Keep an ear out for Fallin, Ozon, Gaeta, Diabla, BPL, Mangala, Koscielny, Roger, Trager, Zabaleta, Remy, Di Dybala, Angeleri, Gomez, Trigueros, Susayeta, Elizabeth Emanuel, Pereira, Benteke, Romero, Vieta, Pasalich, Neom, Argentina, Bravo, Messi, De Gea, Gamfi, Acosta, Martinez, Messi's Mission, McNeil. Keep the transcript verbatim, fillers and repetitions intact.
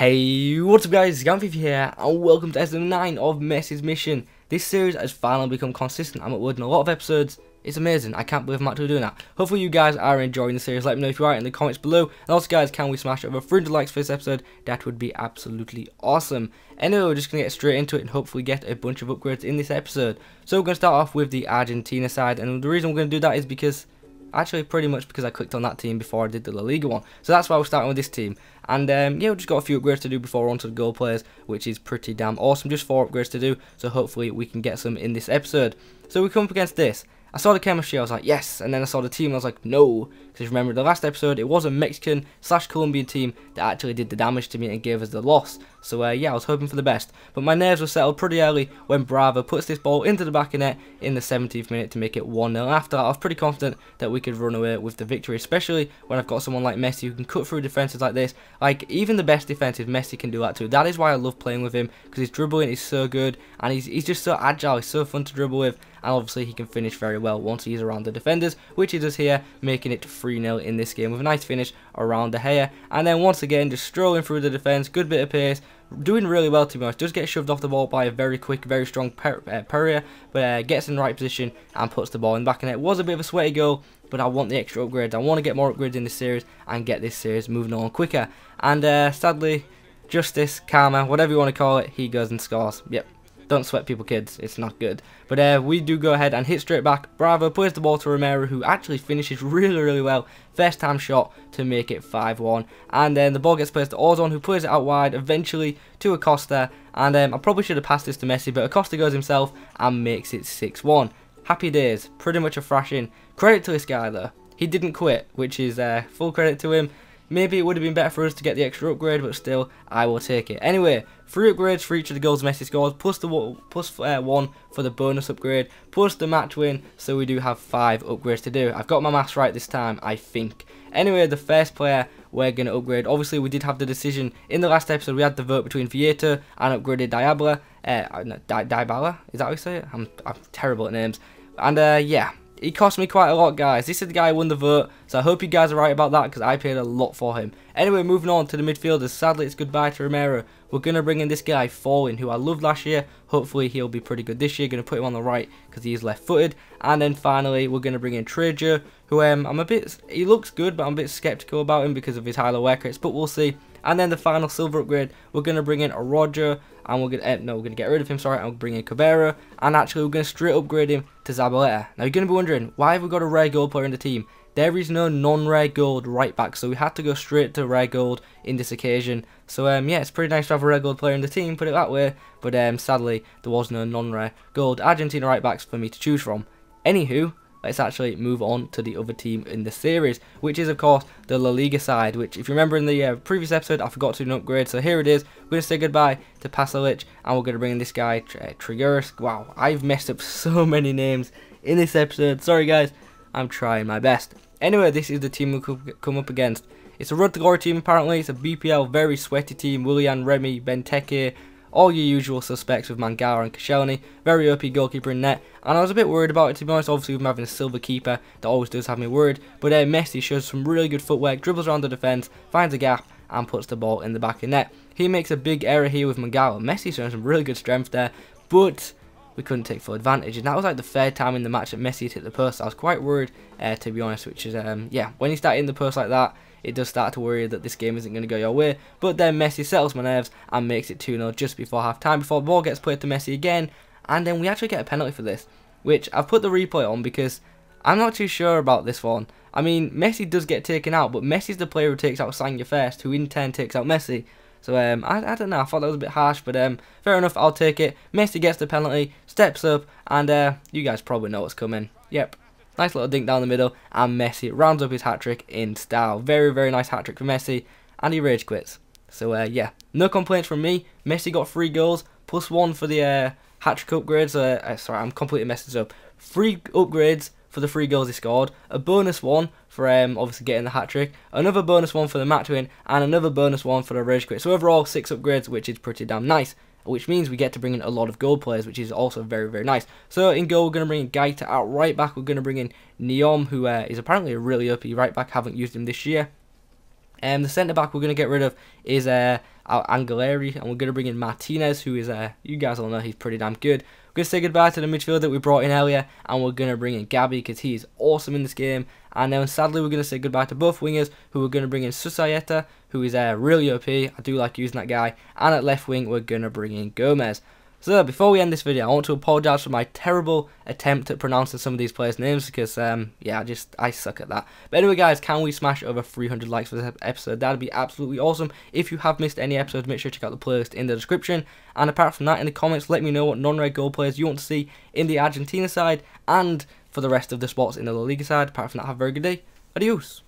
Hey, what's up guys, Gamfi here, and welcome to episode nine of Messi's Mission. This series has finally become consistent. I'm uploading a lot of episodes. It's amazing. I can't believe I'm actually doing that. Hopefully you guys are enjoying the series. Let me know if you are in the comments below. And also guys, can we smash over three hundred likes for this episode? That would be absolutely awesome. Anyway, we're just going to get straight into it and hopefully get a bunch of upgrades in this episode. So we're going to start off with the Argentina side, and the reason we're going to do that is because... Actually, pretty much because I clicked on that team before I did the La Liga one. So that's why we're starting with this team. And um, yeah, we've just got a few upgrades to do before we're on to the goal players, which is pretty damn awesome. Just four upgrades to do, so hopefully we can get some in this episode. So we come up against this. I saw the chemistry, I was like, yes. And then I saw the team, and I was like, no. Because remember, the last episode, it was a Mexican slash Colombian team that actually did the damage to me and gave us the loss. So uh, yeah, I was hoping for the best. But my nerves were settled pretty early when Bravo puts this ball into the back of net in the seventieth minute to make it one nil. After that, I was pretty confident that we could run away with the victory, especially when I've got someone like Messi who can cut through defences like this. Like, even the best defensive, Messi can do that too. That is why I love playing with him, because his dribbling is so good, and he's, he's just so agile, he's so fun to dribble with. And obviously he can finish very well once he's around the defenders, which he does here, making it three nil in this game with a nice finish around De Gea. And then once again, just strolling through the defence, good bit of pace, doing really well to be honest. Does get shoved off the ball by a very quick, very strong per uh, Pereira, but uh, gets in the right position and puts the ball in the back of net. It was a bit of a sweaty goal, but I want the extra upgrades. I want to get more upgrades in this series and get this series moving on quicker. And uh, sadly, justice, karma, whatever you want to call it, he goes and scores. Yep. Don't sweat people, kids. It's not good. But uh, we do go ahead and hit straight back. Bravo plays the ball to Romero, who actually finishes really, really well. First time shot to make it five one. And then the ball gets placed to Ozon, who plays it out wide, eventually to Acosta. And um, I probably should have passed this to Messi, but Acosta goes himself and makes it six one. Happy days. Pretty much a thrashing. Credit to this guy, though. He didn't quit, which is uh, full credit to him. Maybe it would have been better for us to get the extra upgrade, but still, I will take it. Anyway, three upgrades for each of the goals Messi scores, plus the plus, uh, one for the bonus upgrade, plus the match win, so we do have five upgrades to do. I've got my maths right this time, I think. Anyway, the first player we're going to upgrade. Obviously, we did have the decision in the last episode. We had the vote between Vieta and upgraded Diabla. Uh, no, Di Dybala? Is that how you say it? I'm, I'm terrible at names. And, uh, yeah. He cost me quite a lot, guys. This is the guy who won the vote, so I hope you guys are right about that, because I paid a lot for him. Anyway, moving on to the midfielders. Sadly, it's goodbye to Romero. We're going to bring in this guy, Fallin, who I loved last year. Hopefully, he'll be pretty good this year. Going to put him on the right, because he is left-footed. And then, finally, we're going to bring in Trager, who um, I'm a bit... He looks good, but I'm a bit sceptical about him because of his high low work rates, but we'll see. And then the final silver upgrade, we're going to bring in a Roger, and we're going to, uh, no, we're going to get rid of him, sorry, and we'll bring in Cabrera, and actually we're going to straight upgrade him to Zabaleta. Now you're going to be wondering, why have we got a rare gold player in the team? There is no non-rare gold right back, so we had to go straight to rare gold in this occasion. So um, yeah, it's pretty nice to have a rare gold player in the team, put it that way, but um, sadly, there was no non-rare gold Argentina right backs for me to choose from. Anywho, let's actually move on to the other team in the series, which is, of course, the La Liga side, which, if you remember in the uh, previous episode, I forgot to do an upgrade, so here it is. We're going to say goodbye to Pasalich, and we're going to bring in this guy, uh, Trigueros. Wow, I've messed up so many names in this episode. Sorry, guys. I'm trying my best. Anyway, this is the team we could come up against. It's a Road to Glory team, apparently. It's a B P L, very sweaty team. Willian, Remy, Benteke... all your usual suspects with Mangala and Koscielny, very O P goalkeeper in net, and I was a bit worried about it to be honest, obviously with him having a silver keeper, that always does have me worried, but uh, Messi shows some really good footwork, dribbles around the defence, finds a gap, and puts the ball in the back of net. He makes a big error here with Mangala. Messi showing some really good strength there, but we couldn't take full advantage, and that was like the third time in the match that Messi had hit the post. I was quite worried, uh, to be honest, which is, um, yeah, when you start hitting the post like that, it does start to worry that this game isn't going to go your way. But then Messi settles my nerves and makes it two nil just before half time, before the ball gets played to Messi again. And then we actually get a penalty for this, which I've put the replay on because I'm not too sure about this one. I mean, Messi does get taken out, but Messi's the player who takes out Sagna first, who in turn takes out Messi. So um, I, I don't know, I thought that was a bit harsh, but um, fair enough, I'll take it. Messi gets the penalty, steps up, and uh, you guys probably know what's coming. Yep. Nice little dink down the middle, and Messi rounds up his hat-trick in style. Very, very nice hat-trick for Messi, and he rage quits. So, uh, yeah, no complaints from me. Messi got three goals, plus one for the uh, hat-trick upgrades. Uh, uh, sorry, I'm completely messing this up. Three upgrades for the three goals he scored. A bonus one for um, obviously getting the hat-trick. Another bonus one for the match win, and another bonus one for the rage quit. So, overall, six upgrades, which is pretty damn nice. Which means we get to bring in a lot of goal players, which is also very, very nice. So in goal, we're going to bring in Gaeta out right back. We're going to bring in Neom, who uh, is apparently a really O P right back. Haven't used him this year. And um, the centre-back we're going to get rid of is uh, Angeleri, and we're going to bring in Martinez, who is, uh, you guys all know, he's pretty damn good. We're going to say goodbye to the midfield that we brought in earlier, and we're going to bring in Gabby, because he is awesome in this game. And then, sadly, we're going to say goodbye to both wingers, who we're going to bring in Susayeta, who is uh, really O P. I do like using that guy. And at left wing, we're going to bring in Gomez. So, before we end this video, I want to apologise for my terrible attempt at pronouncing some of these players' names, because, um, yeah, I just, I suck at that. But anyway, guys, can we smash over three hundred likes for this episode? That'd be absolutely awesome. If you have missed any episodes, make sure to check out the playlist in the description. And apart from that, in the comments, let me know what non-red goal players you want to see in the Argentina side, and for the rest of the spots in the La Liga side. Apart from that, have a very good day. Adios.